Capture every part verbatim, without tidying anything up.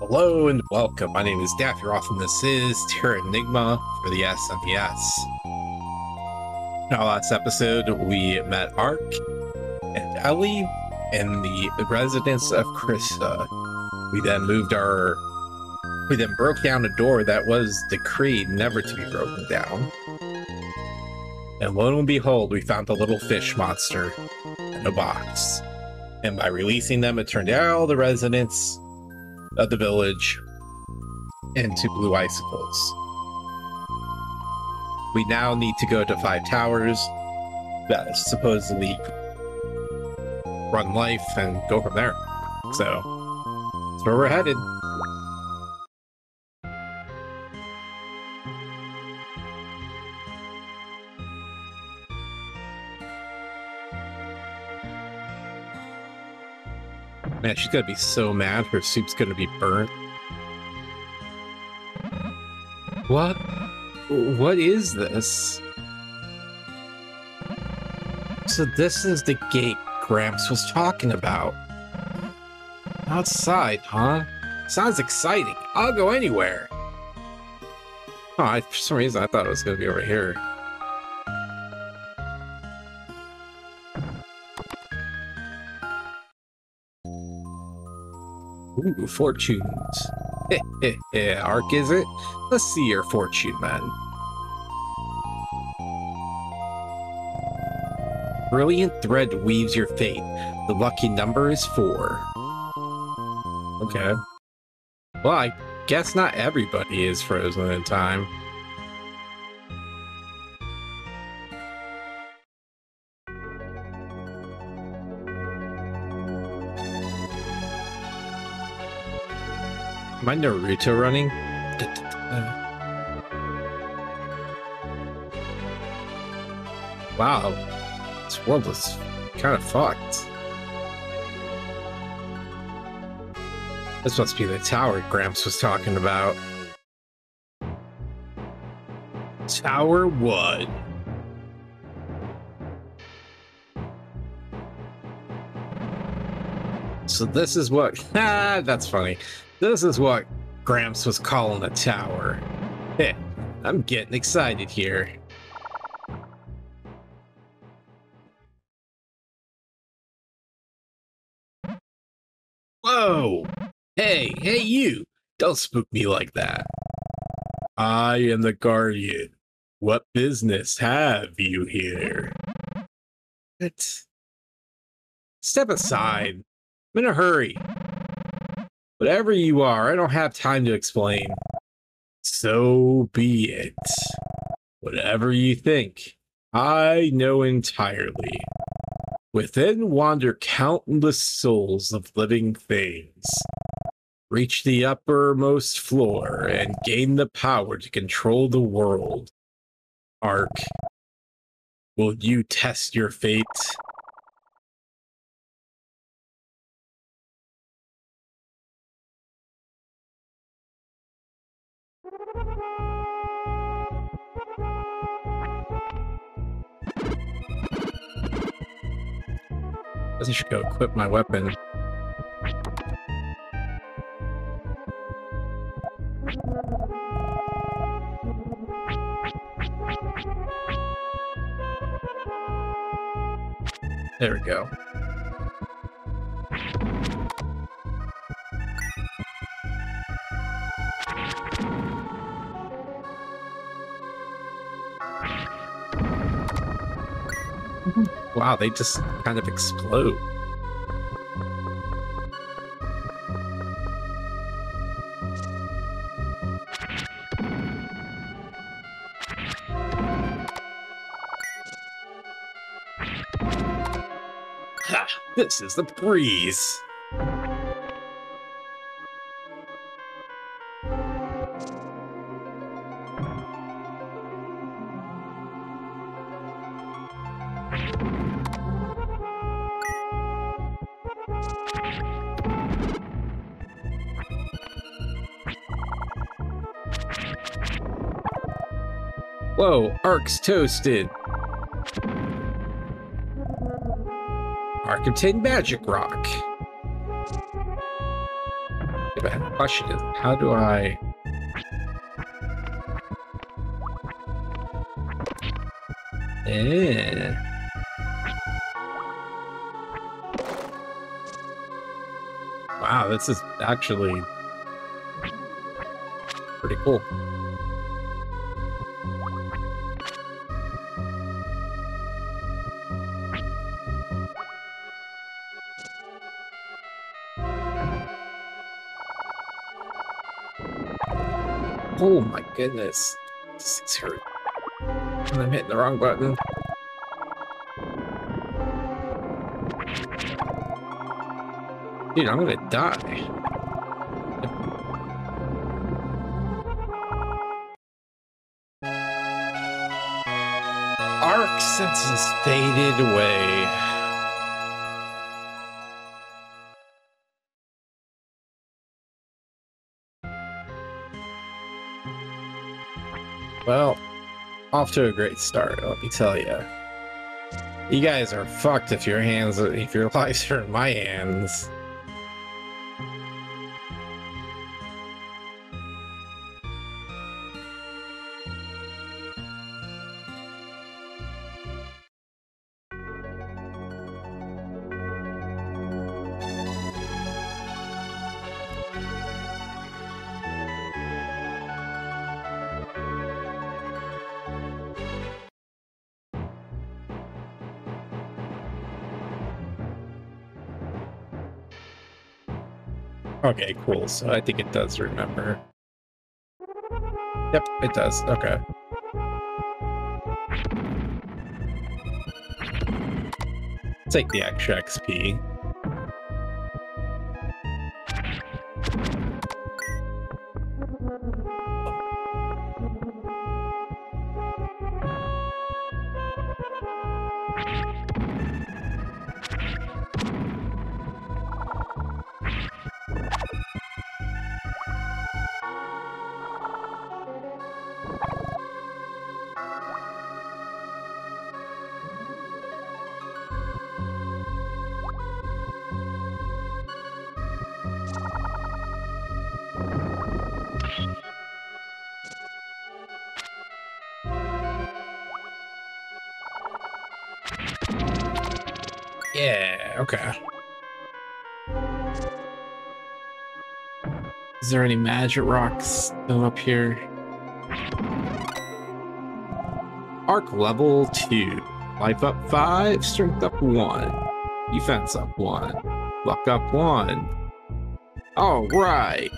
Hello and welcome, my name is Daffy Roth and this is Terranigma for the S N E S. In our last episode, we met Ark and Ellie in the residence of Krista. We then moved our... We then broke down a door that was decreed never to be broken down. And lo and behold, we found the little fish monster in a box. And by releasing them, it turned out the residents of the village into blue icicles. We now need to go to five towers that supposedly run life and go from there. So that's where we're headed. Man, she's gonna be so mad. Her soup's gonna be burnt. What? What is this? So this is the gate Gramps was talking about. Outside, huh? Sounds exciting. I'll go anywhere. Oh, I, for some reason, I thought it was gonna be over here. Ooh, fortunes. Heh heh heh, Ark is it? Let's see your fortune, man. Brilliant thread weaves your fate. The lucky number is four. Okay. Well, I guess not everybody is frozen in time. Am I Naruto running? Da, da, da. Wow, this world is kind of fucked. This must be the tower Gramps was talking about. Tower one. So this is what... Ah, that's funny. This is what Gramps was calling a tower. Heh, I'm getting excited here. Whoa! Hey, hey you! Don't spook me like that. I am the Guardian. What business have you here? It's... Step aside. I'm in a hurry. Whatever you are, I don't have time to explain. So be it. Whatever you think, I know entirely. Within wander countless souls of living things. Reach the uppermost floor and gain the power to control the world. Ark, will you test your fate? I guess I should go equip my weapon. There we go. Wow, they just kind of explode. Ha! This is the breeze! Whoa, Ark's toasted. Ark obtained magic rock. But the question is, how do I... Eh. Wow, this is actually pretty cool. Oh my goodness. This is hurt. I'm hitting the wrong button. Dude, I'm gonna die. Ark senses faded away. Well, off to a great start, let me tell you. You guys are fucked if your hands, if your lives are in my hands. Okay, cool. So I think it does remember. Yep, it does. Okay. Take the extra X P. Is there any magic rocks still up here? Ark level two. Life up five, strength up one. Defense up one. Luck up one. All right.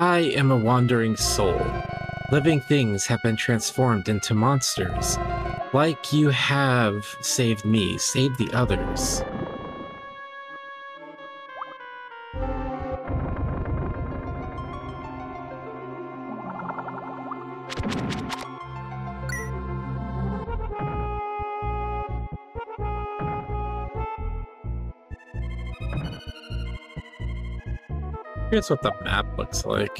I am a wandering soul. Living things have been transformed into monsters. Like you have saved me, save the others. Here's what the map looks like.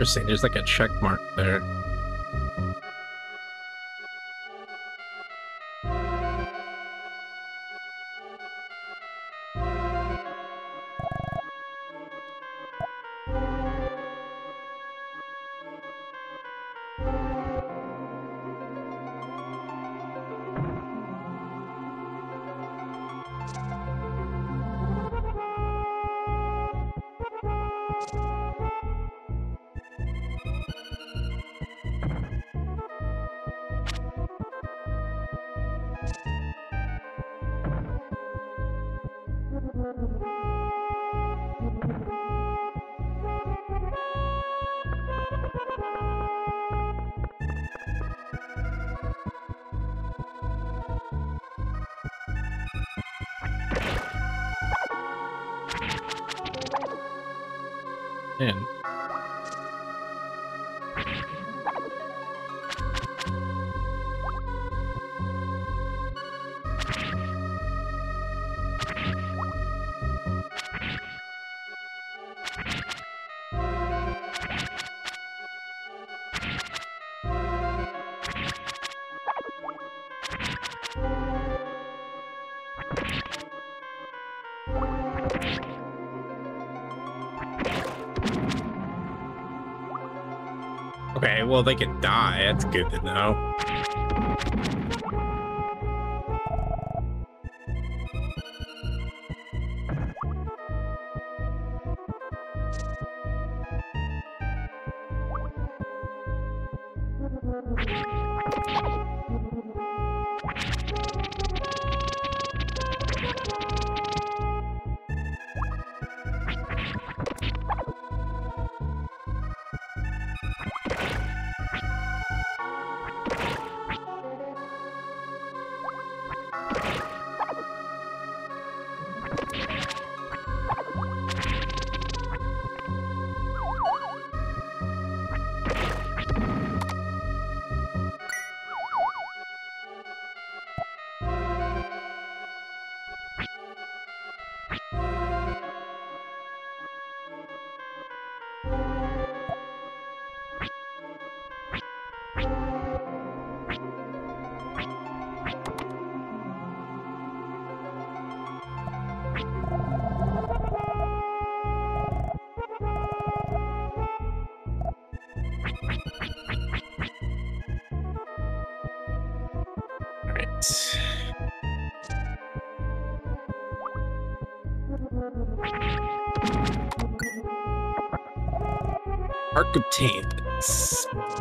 Interesting, there's like a check mark there. Man. Okay, well, they can die. That's good to know. Ark obtained.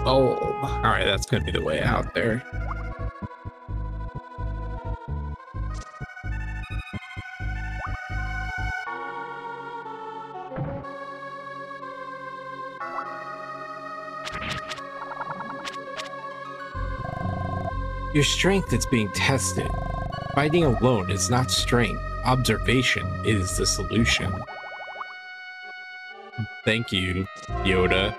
Oh, alright, that's gonna be the way out there. Your strength is being tested. Fighting alone is not strength. Observation is the solution. Thank you, Yoda.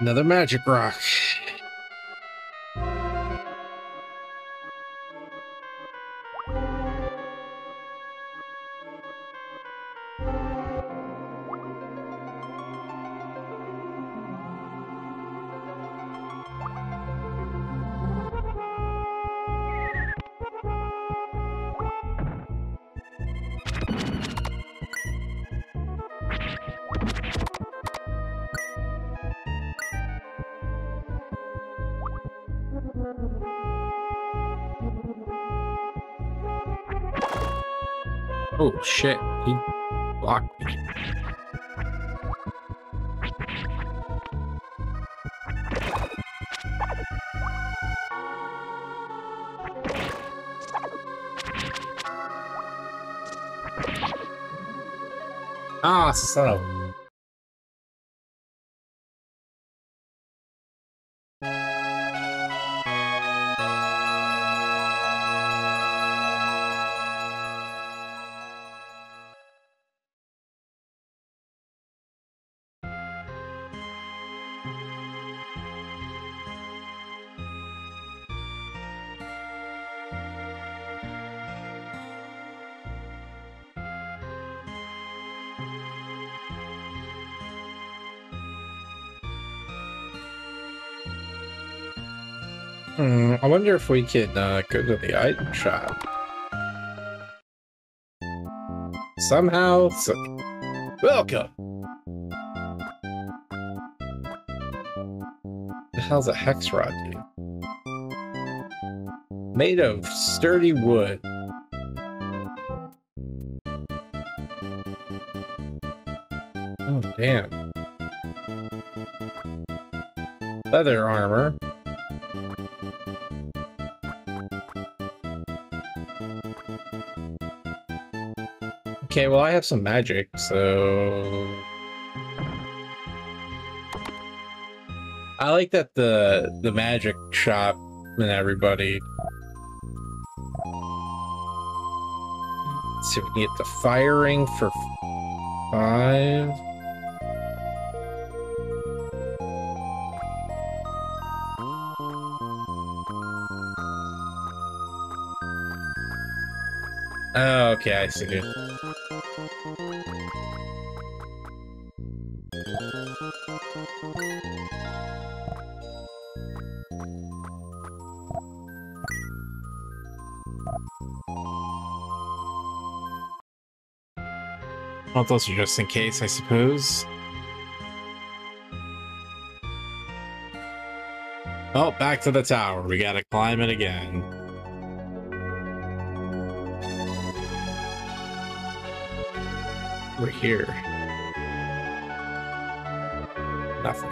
Another magic rock. Oh shit, he blocked me. Ah, son of a... I wonder if we can uh, go to the item shop. Somehow, so welcome! The hell's a hex rod, dude? Made of sturdy wood. Oh, damn. Leather armor. Okay, well, I have some magic, so... I like that the the magic shop and everybody. Let's see if we can get the firing for five. Oh, okay, I see. Well, those are just in case, I suppose. Oh, back to the tower. We gotta climb it again. We're here. Nothing.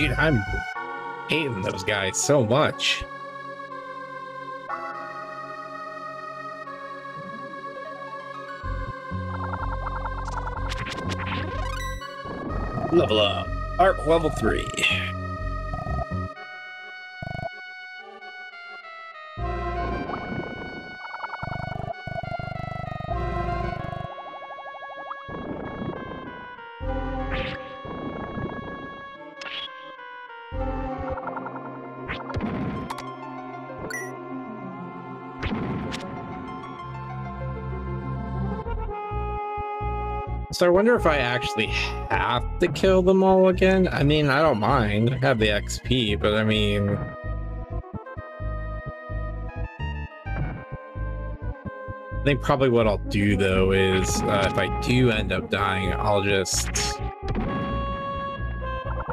Dude, I'm hating those guys so much. Level up. Ark level three. So I wonder if I actually have to kill them all again. I mean, I don't mind. I have the X P, but I mean... I think probably what I'll do, though, is uh, if I do end up dying, I'll just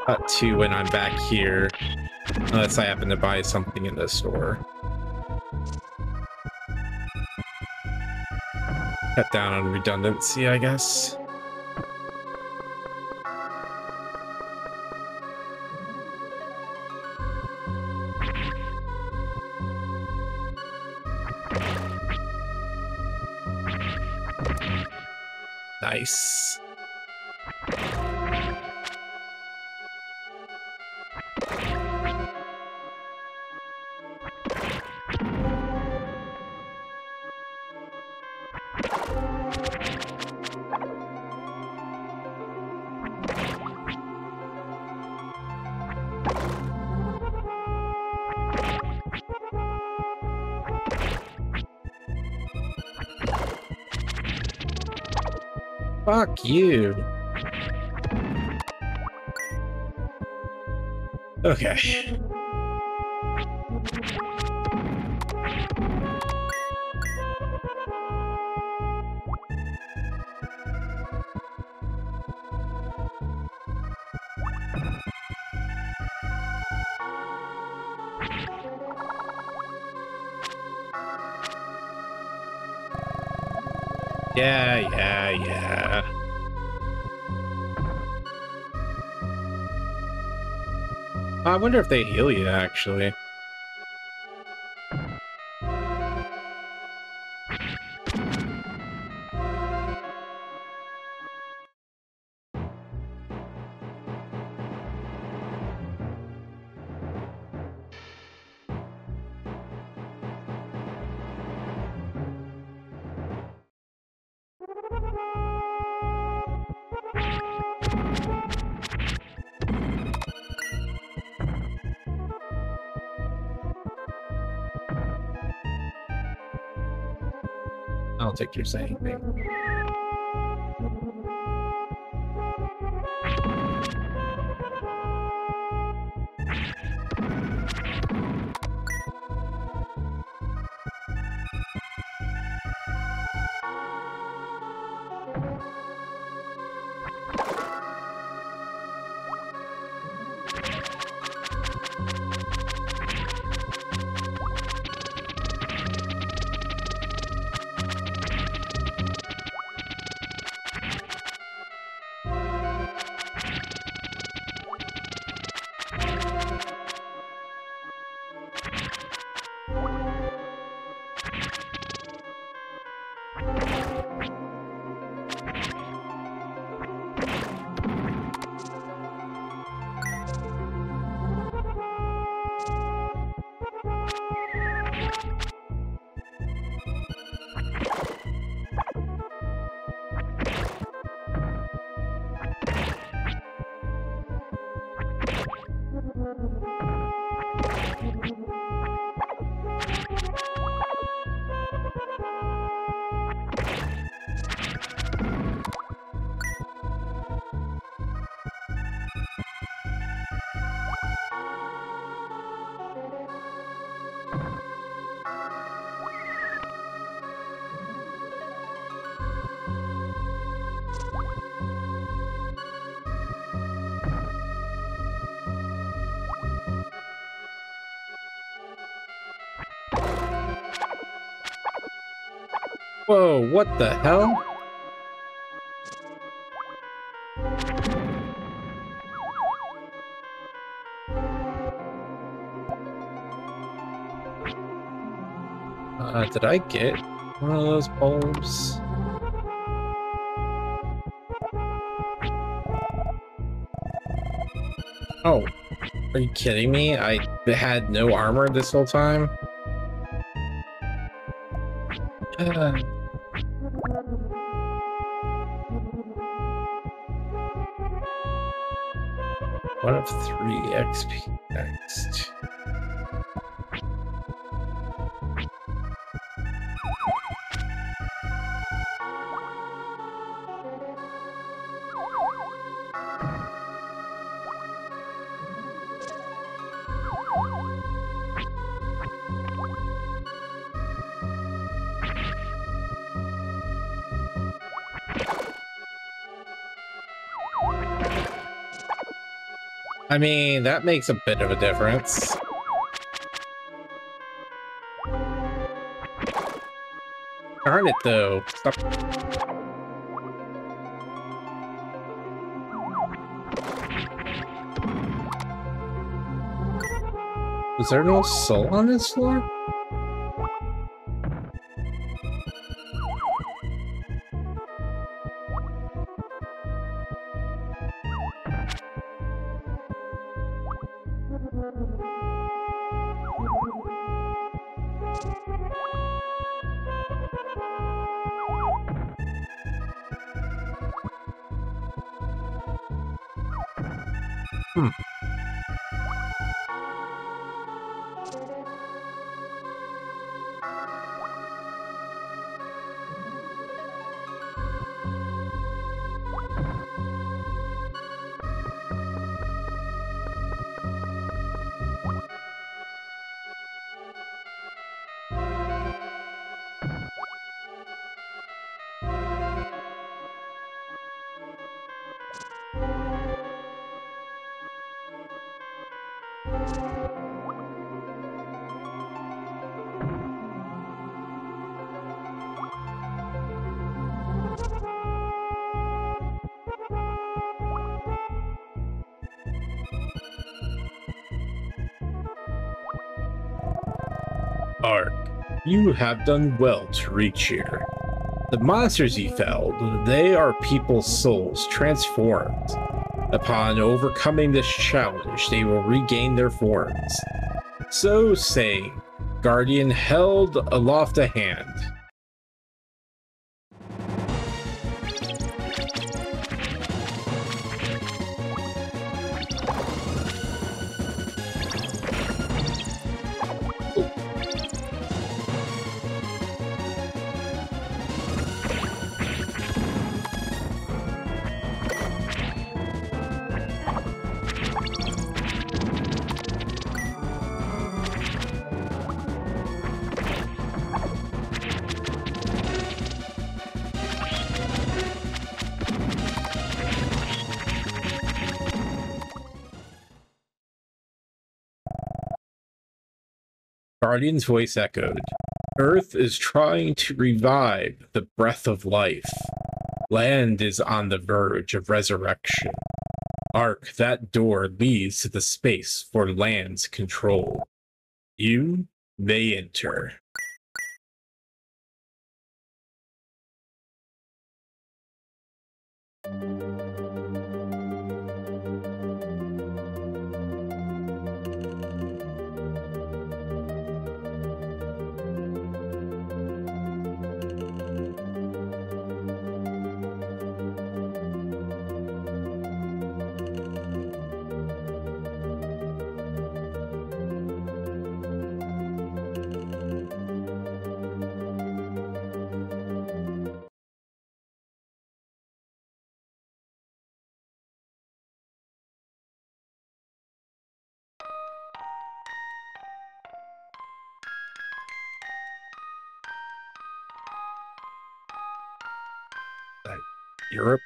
cut to when I'm back here. Unless I happen to buy something in the store. Cut down on redundancy, I guess. Nice. Fuck you. Okay. Yeah, yeah, yeah. I wonder if they heal you, actually. Take your saying thing. Whoa, what the hell? Uh, did I get one of those bulbs? Oh, are you kidding me? I had no armor this whole time? Uh. One of three X P next. I mean, that makes a bit of a difference. Darn it, though. Stop. Was there no soul on this floor? Hmm. Ark, you have done well to reach here. The monsters you felled, they are people's souls transformed. Upon overcoming this challenge, they will regain their forms. So saying, Guardian held aloft a hand. Guardian's voice echoed. Earth is trying to revive the breath of life. Land is on the verge of resurrection. Ark, that door leads to the space for land's control. You may enter. Europe.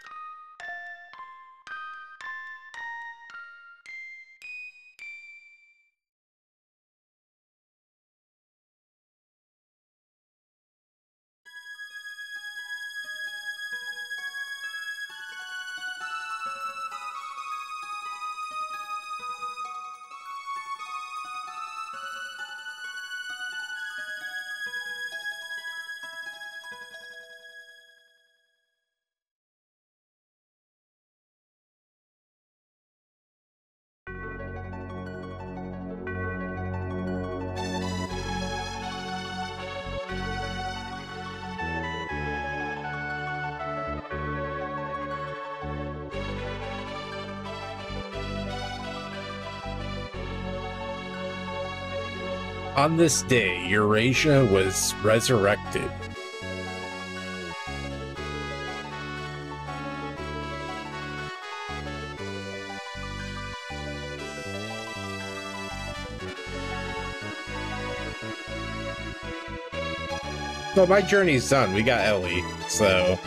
On this day, Eurasia was resurrected. So my journey's done. We got Ellie, so...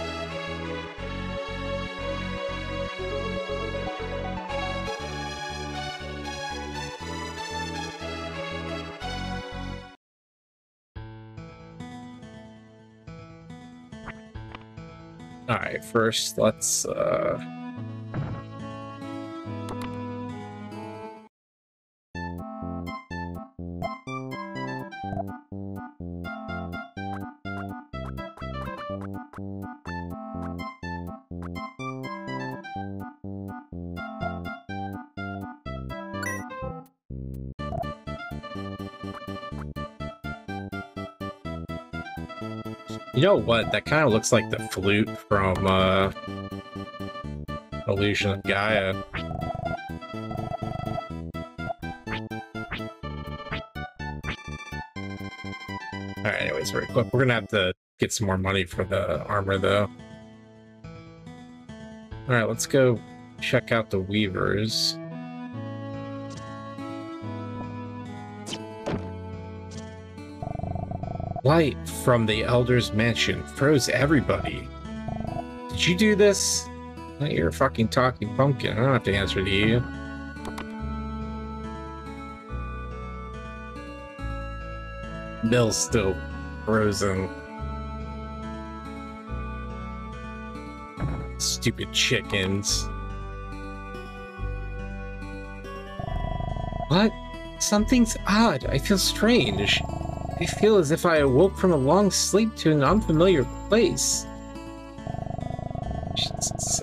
First, let's, uh... You know what? That kind of looks like the flute from uh, Illusion of Gaia. Alright, anyways, we're, we're gonna have to get some more money for the armor, though. Alright, let's go check out the Weavers. Light from the Elder's Mansion froze everybody. Did you do this? You're a fucking talking pumpkin. I don't have to answer to you. Bill's still frozen. Stupid chickens. What? Something's odd. I feel strange. I feel as if I awoke from a long sleep to an unfamiliar place. Jesus.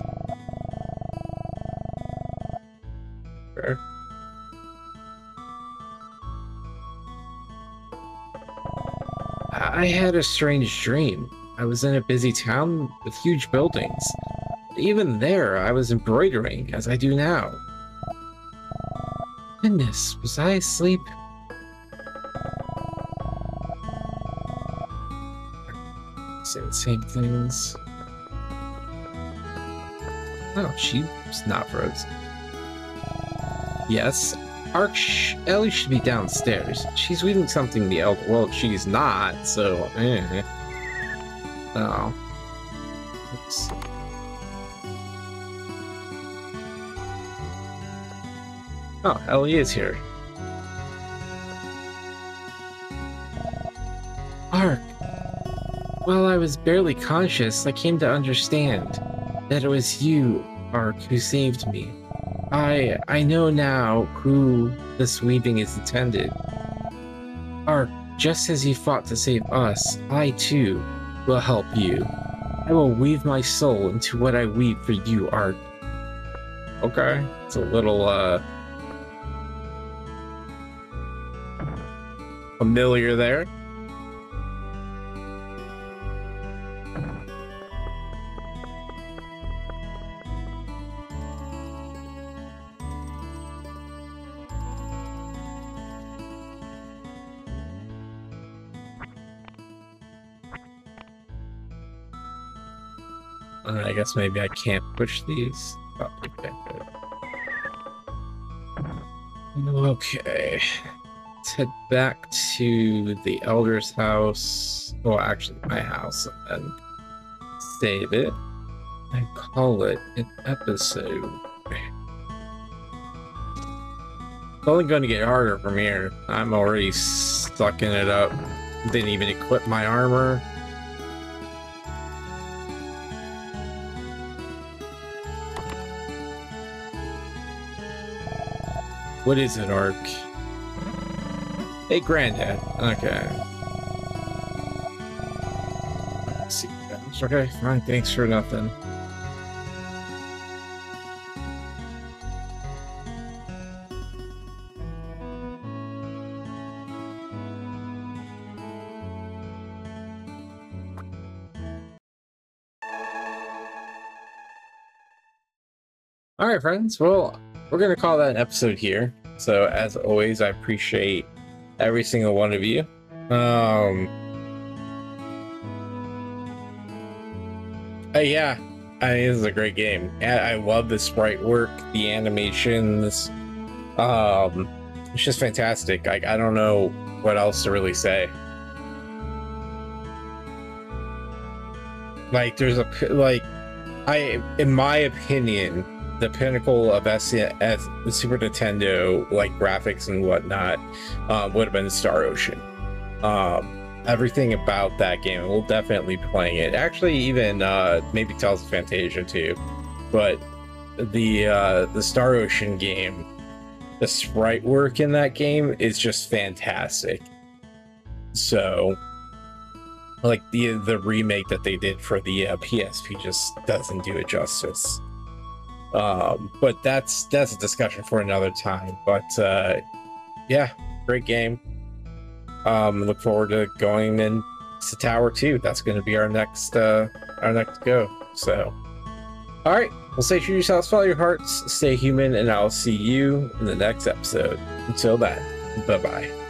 I had a strange dream. I was in a busy town with huge buildings. Even there, I was embroidering, as I do now. Goodness, was I asleep? Say the same things. Oh, she's not frozen. Yes, Ark sh Ellie should be downstairs. She's reading something the Elder World. She's not, so... Eh. Oh. Oops. Oh, Ellie is here. Ark. While I was barely conscious, I came to understand that it was you, Ark, who saved me. I I know now who this weaving is intended. Ark, just as you fought to save us, I too will help you. I will weave my soul into what I weave for you, Ark. Okay, it's a little uh familiar there. I guess maybe I can't push these. Oh, okay. Okay. Let's head back to the Elder's house. Well, actually, my house, and save it. I call it an episode. It's only going to get harder from here. I'm already stuck in it up. Didn't even equip my armor. What is it, Ark? Hey, Granddad. Okay. Let's see. Okay, fine. Thanks for nothing. All right, friends. Well, we're going to call that an episode here. So as always, I appreciate every single one of you. Um, uh, yeah, I mean, this is a great game. I, I love the sprite work, the animations. Um, it's just fantastic. Like, I don't know what else to really say. Like, there's a, like, I, in my opinion, the pinnacle of S N E S, the Super Nintendo, like graphics and whatnot, uh, would have been Star Ocean. Um, everything about that game, we'll definitely be playing it. Actually, even uh, maybe Tales of Phantasia too. But the uh, the Star Ocean game, the sprite work in that game is just fantastic. So, like the the remake that they did for the uh, P S P just doesn't do it justice. Um, but that's that's a discussion for another time. But uh, yeah, great game. Um, look forward to going into Tower Two. That's going to be our next uh, our next go. So, all right. Well, stay true to yourselves, follow your hearts, stay human, and I'll see you in the next episode. Until then, bye bye.